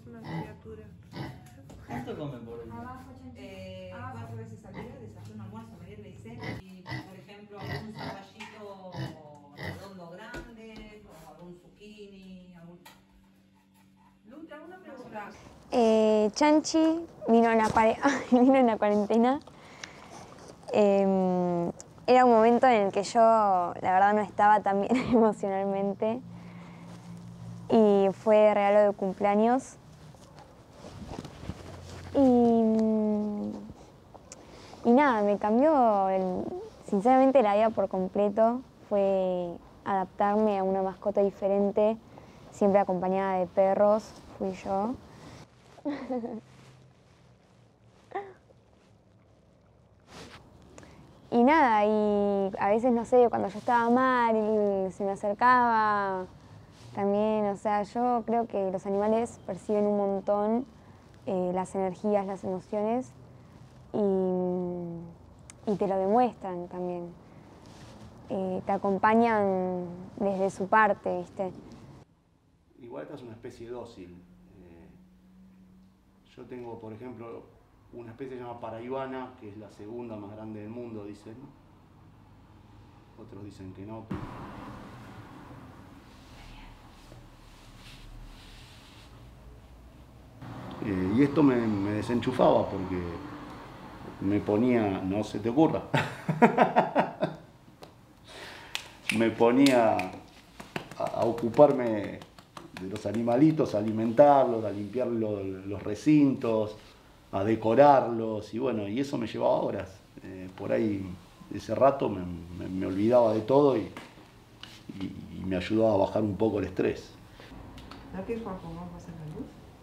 es una criatura. ¿Cuánto comen por día? Abajo, Chanchi. 4 veces al día, desayuno, almuerzo, mediodía y cena. Y, por ejemplo, algún zapallito redondo grande, o algún zucchini, algún... Lunta, una pregunta. Chanchi vino a una cuarentena. Era un momento en el que yo, la verdad, no estaba tan bien emocionalmente. Y fue de regalo de cumpleaños. Y nada, me cambió, sinceramente, la vida por completo. Fue adaptarme a una mascota diferente, siempre acompañada de perros, fui yo. Y nada, y a veces, no sé, cuando yo estaba mal y se me acercaba, también, o sea, yo creo que los animales perciben un montón las energías, las emociones, y te lo demuestran también. Te acompañan desde su parte, ¿viste? Igual esta es una especie dócil. Yo tengo, por ejemplo, una especie llamada paraibana, que es la segunda más grande del mundo, dicen. Otros dicen que no. Y esto me desenchufaba porque me ponía, no se te ocurra, me ponía a ocuparme de los animalitos, a alimentarlos, a limpiar los recintos, a decorarlos, y bueno, y eso me llevaba horas. Por ahí, ese rato, me olvidaba de todo y me ayudaba a bajar un poco el estrés. ¿No quieres jugar con vos en la luz?